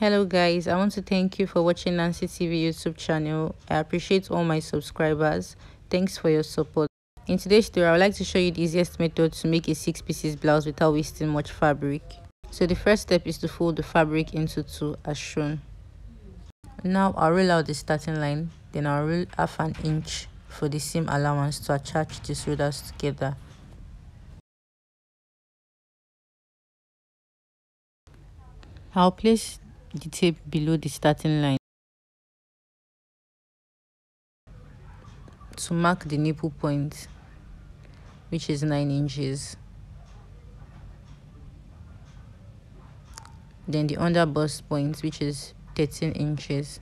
Hello guys, I want to thank you for watching Nancy TV YouTube channel. I appreciate all my subscribers. Thanks for your support. In today's tutorial, I would like to show you the easiest method to make a 6-piece blouse without wasting much fabric. So the first step is to fold the fabric into two as shown. Now I'll roll out the starting line, then I'll roll half an inch for the seam allowance to attach the shoulders together. I'll place the tape below the starting line to mark the nipple point, which is 9 inches. Then the under bust point, which is 13 inches.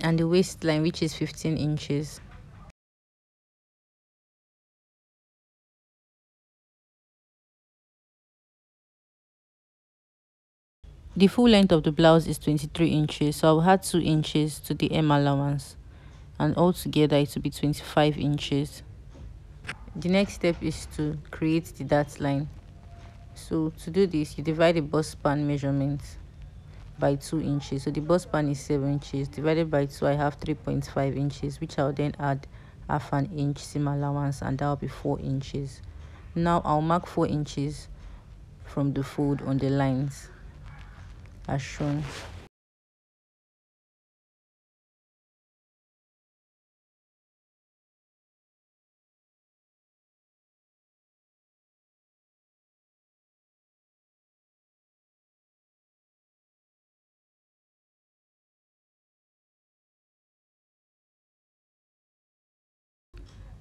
And the waistline, which is 15 inches. The full length of the blouse is 23 inches, so I'll add 2 inches to the M allowance, and altogether it will be 25 inches. The next step is to create the dart line. So to do this, you divide the bust span measurement by 2 inches. So the bust span is 7 inches, divided by 2, I have 3.5 inches, which I'll then add half an inch seam allowance, and that'll be 4 inches. Now I'll mark 4 inches from the fold on the lines as shown.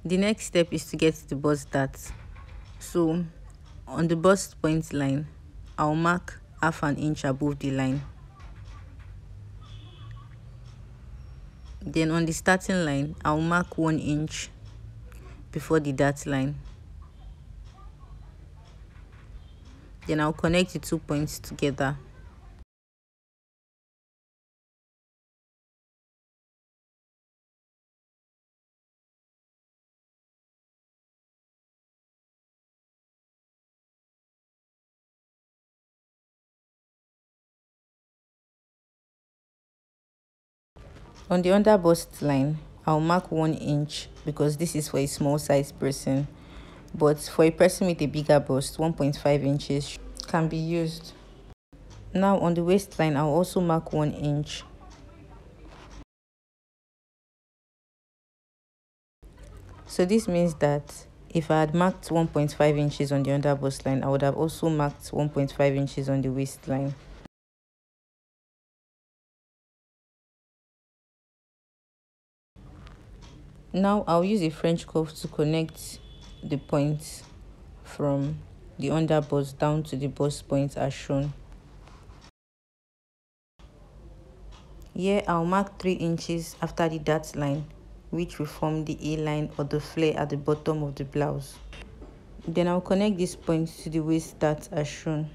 The next step is to get the bust dart. So on the bust point line, I'll mark half an inch above the line. Then on the starting line, I'll mark 1 inch before the dart line. Then I'll connect the 2 points together. On the under bust line, I'll mark 1 inch because this is for a small size person, but for a person with a bigger bust, 1.5 inches can be used. Now on the waistline, I'll also mark 1 inch. So this means that if I had marked 1.5 inches on the under bust line, I would have also marked 1.5 inches on the waistline. Now I'll use a French cuff to connect the points from the under bust down to the bust point as shown. Here I'll mark 3 inches after the dart line, which will form the A line or the flare at the bottom of the blouse. Then I'll connect this point to the waist dart as shown.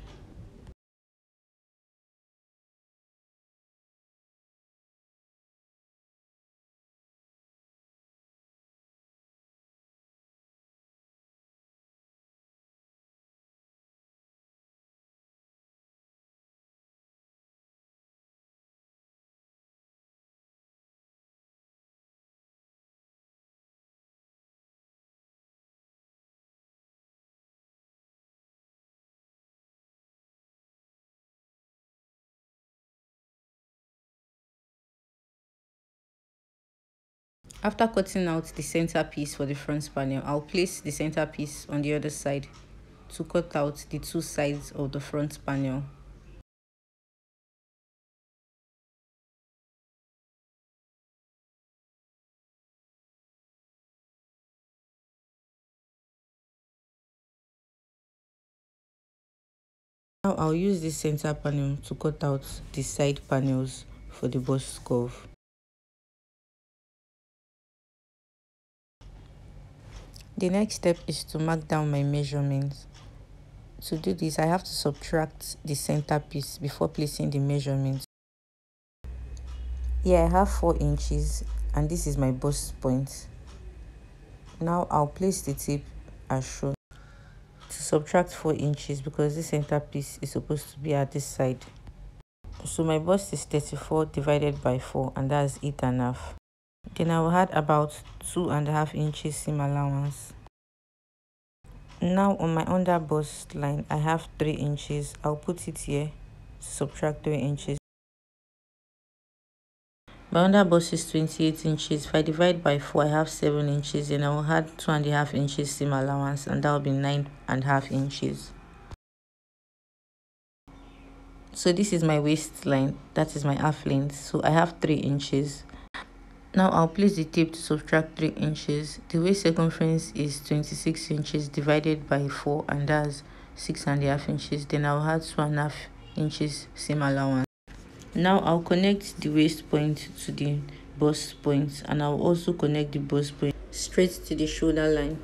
After cutting out the center piece for the front panel, I'll place the center piece on the other side to cut out the 2 sides of the front panel. Now I'll use the center panel to cut out the side panels for the bust curve. The next step is to mark down my measurements. To do this, I have to subtract the center piece before placing the measurements. Here I have 4 inches and this is my bust point. Now I'll place the tape as shown. To subtract 4 inches because this center piece is supposed to be at this side. So my bust is 34 divided by 4, and that's 8.5. Then I will add about 2.5 inches seam allowance. Now on my under bust line, I have 3 inches. I'll put it here to subtract 3 inches. My under bust is 28 inches. If I divide by 4, I have 7 inches, and I will add 2.5 inches seam allowance, and that will be 9.5 inches. So this is my waistline, that is my half length, so I have 3 inches. Now I'll place the tape to subtract 3 inches. The waist circumference is 26 inches divided by 4, and that's 6.5 inches. Then I'll add 2.5 inches seam allowance. Now I'll connect the waist point to the bust point, and I'll also connect the bust point straight to the shoulder line.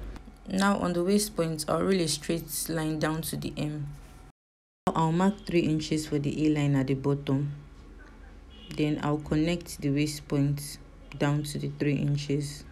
Now on the waist point, I'll roll a straight line down to the hem. I'll mark 3 inches for the A-line at the bottom. Then I'll connect the waist point down to the 3 inches.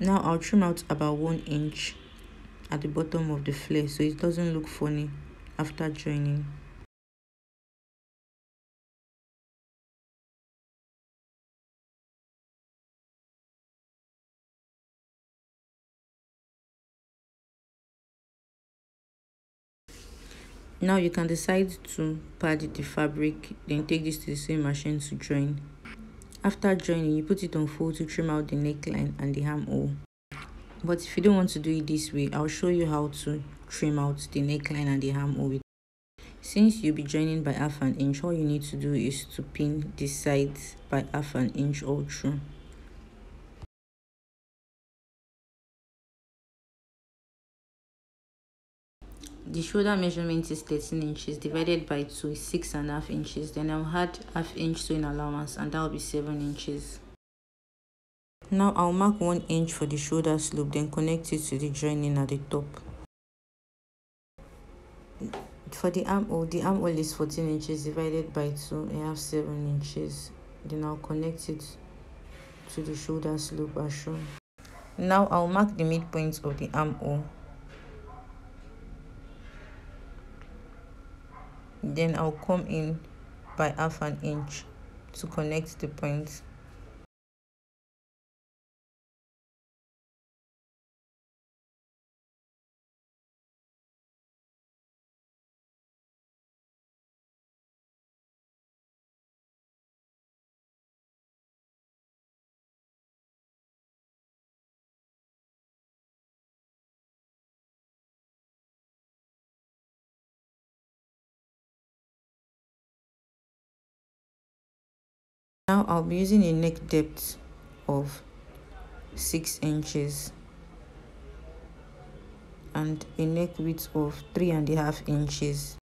Now I'll trim out about 1 inch at the bottom of the flare so it doesn't look funny after joining. Now you can decide to pad the fabric, then take this to the sewing machine to join. After joining, you put it on fold to trim out the neckline and the armhole. But if you don't want to do it this way, I'll show you how to trim out the neckline and the armhole. Since you'll be joining by 0.5 inch, all you need to do is to pin the sides by 0.5 inch all through. The shoulder measurement is 13 inches divided by 2 is 6.5 inches. Then I'll add 0.5 inch sewing allowance, and that will be 7 inches. Now I'll mark 1 inch for the shoulder slope, then connect it to the joining at the top. For the armhole is 14 inches divided by 2, I have 7 inches. Then I'll connect it to the shoulder slope as shown. Now I'll mark the midpoint of the armhole. Then I'll come in by 0.5 inch to connect the points. Now I'll be using a neck depth of 6 inches and a neck width of 3.5 inches.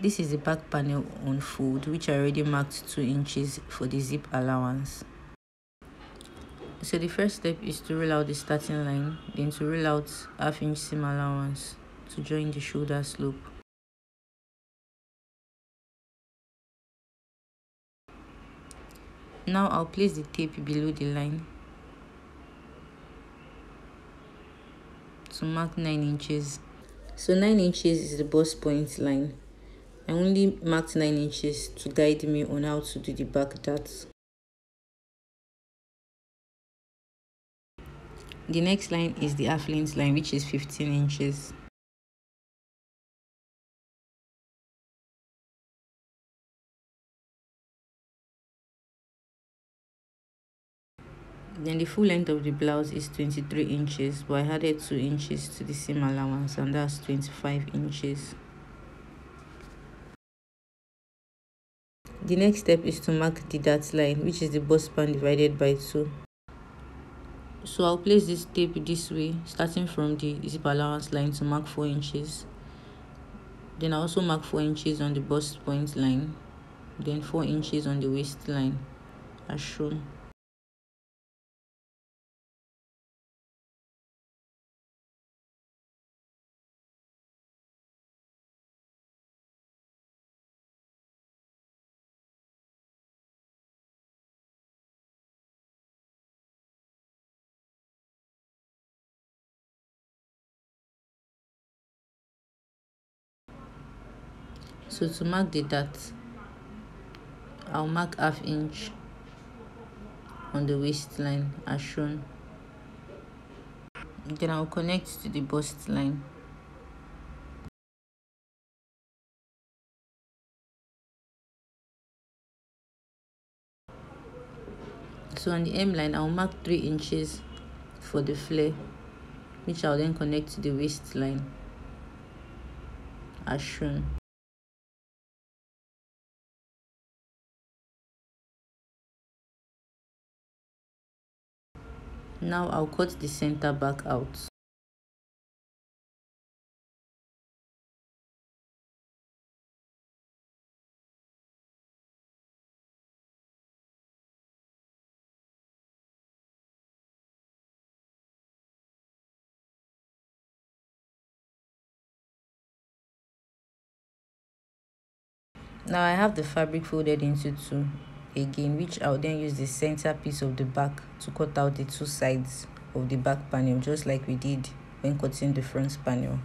This is the back panel on fold, which I already marked 2 inches for the zip allowance. So the first step is to roll out the starting line, then to roll out 0.5 inch seam allowance to join the shoulder slope. Now I'll place the tape below the line to mark 9 inches. So 9 inches is the bust point line. I only marked 9 inches to guide me on how to do the back darts. The next line is the half length line, which is 15 inches. Then the full length of the blouse is 23 inches, but I added 2 inches to the seam allowance, and that's 25 inches. The next step is to mark the dart line, which is the bust span divided by 2. So I'll place this tape this way, starting from the zip allowance line to mark 4 inches. Then I also mark 4 inches on the bust point line, then 4 inches on the waistline, as shown. So to mark the dart, I'll mark half inch on the waistline as shown. Then I'll connect to the bust line. So on the hem line, I'll mark 3 inches for the flare, which I'll then connect to the waistline as shown. Now I'll cut the center back out. Now I have the fabric folded into two again, which I'll then use the center piece of the back to cut out the 2 sides of the back panel, just like we did when cutting the front panel.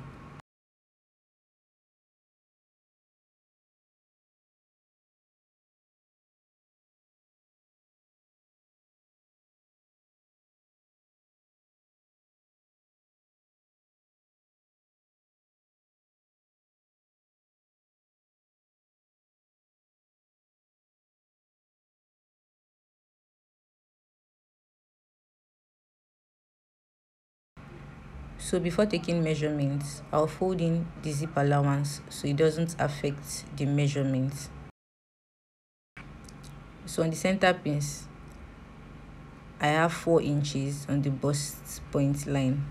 So before taking measurements, I'll fold in the zip allowance so it doesn't affect the measurements. So on the center piece, I have 4 inches on the bust point line.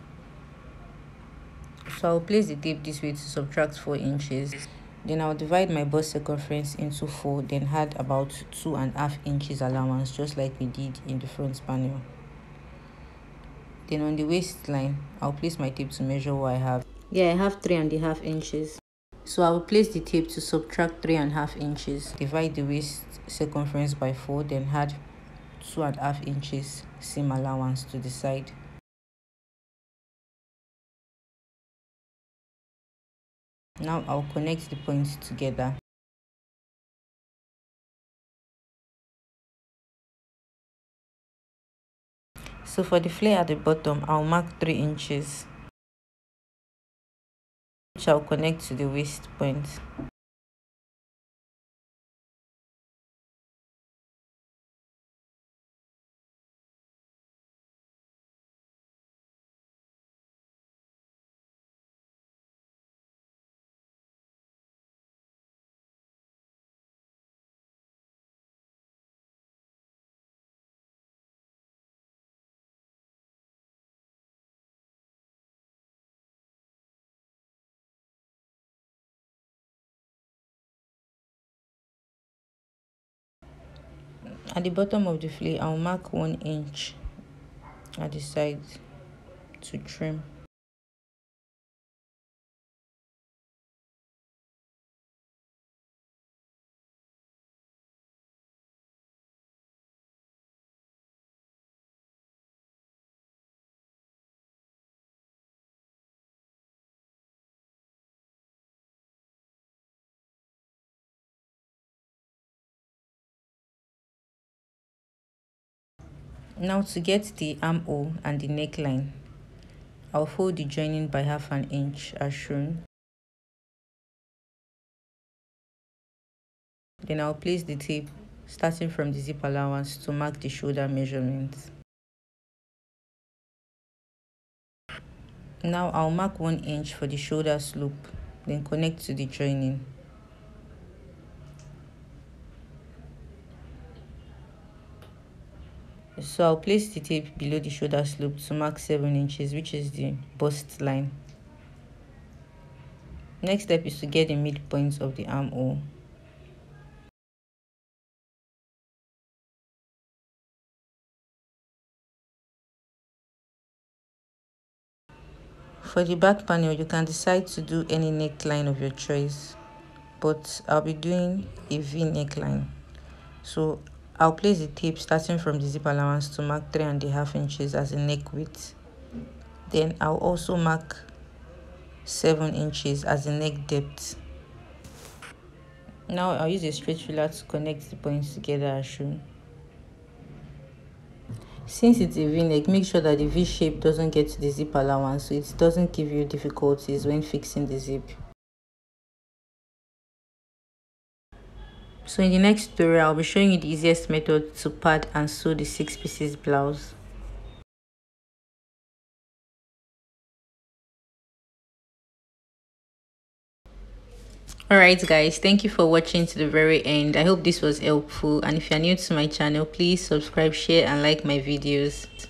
So I'll place the tape this way to subtract 4 inches. Then I'll divide my bust circumference into 4, then add about 2.5 inches allowance, just like we did in the front panel. Then on the waistline, I'll place my tape to measure what I have. Yeah, I have 3.5 inches. So I will place the tape to subtract 3.5 inches. Divide the waist circumference by 4, then add 2.5 inches seam allowance to the side. Now I'll connect the points together. So for the flare at the bottom, I'll mark 3 inches, which I'll connect to the waist point. At the bottom of the flare, I'll mark 1 inch at the side to trim. Now to get the armhole and the neckline, I'll fold the joining by half an inch as shown. Then I'll place the tape starting from the zip allowance to mark the shoulder measurement. Now I'll mark 1 inch for the shoulder slope, then connect to the joining. So I'll place the tape below the shoulder slope to mark 7 inches, which is the bust line. Next step is to get the midpoint of the armhole. For the back panel, you can decide to do any neckline of your choice, but I'll be doing a V neckline. So I'll place the tape starting from the zip allowance to mark 3.5 inches as a neck width. Then I'll also mark 7 inches as a neck depth. Now I'll use a straight ruler to connect the points together as shown. Since it's a V-neck, make sure that the V shape doesn't get to the zip allowance, so it doesn't give you difficulties when fixing the zip. So in the next tutorial, I'll be showing you the easiest method to pad and sew the 6-piece blouse. Alright guys, thank you for watching to the very end. I hope this was helpful, and if you are new to my channel, please subscribe, share and like my videos.